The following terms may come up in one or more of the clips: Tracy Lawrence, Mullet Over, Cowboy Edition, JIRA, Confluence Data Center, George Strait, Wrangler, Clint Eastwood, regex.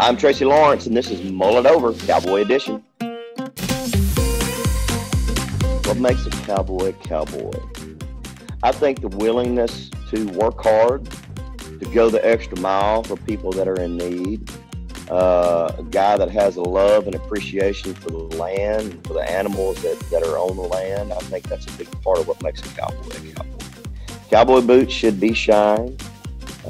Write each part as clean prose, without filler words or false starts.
I'm Tracy Lawrence, and this is Mullet Over, Cowboy Edition. What makes a cowboy a cowboy? I think the willingness to work hard, to go the extra mile for people that are in need, a guy that has a love and appreciation for the land, and for the animals that are on the land. I think that's a big part of what makes a cowboy a cowboy. Cowboy boots should be shined.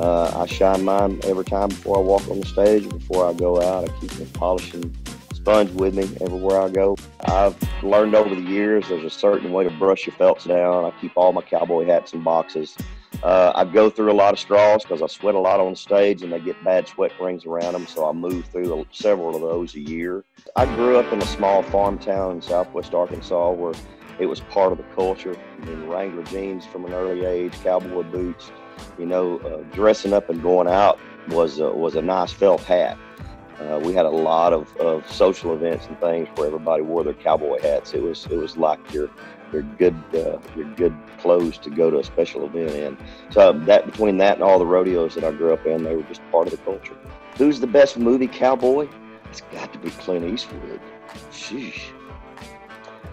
I shine mine every time before I walk on the stage, before I go out. I keep a polishing sponge with me everywhere I go. I've learned over the years there's a certain way to brush your felts down. I keep all my cowboy hats in boxes. I go through a lot of straws because I sweat a lot on stage and they get bad sweat rings around them, so I move through several of those a year. I grew up in a small farm town in southwest Arkansas where it was part of the culture. I mean, Wrangler jeans from an early age, cowboy boots, you know, dressing up and going out was a nice felt hat. We had a lot of social events and things where everybody wore their cowboy hats. It was like your good clothes to go to a special event in. So that between that and all the rodeos that I grew up in, they were just part of the culture. Who's the best movie cowboy? It's got to be Clint Eastwood. Sheesh.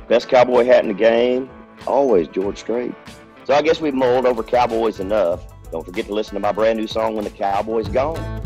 Best cowboy hat in the game? Always George Strait. So I guess we've mulled over cowboys enough. Don't forget to listen to my brand new song, When the Cowboy's Gone.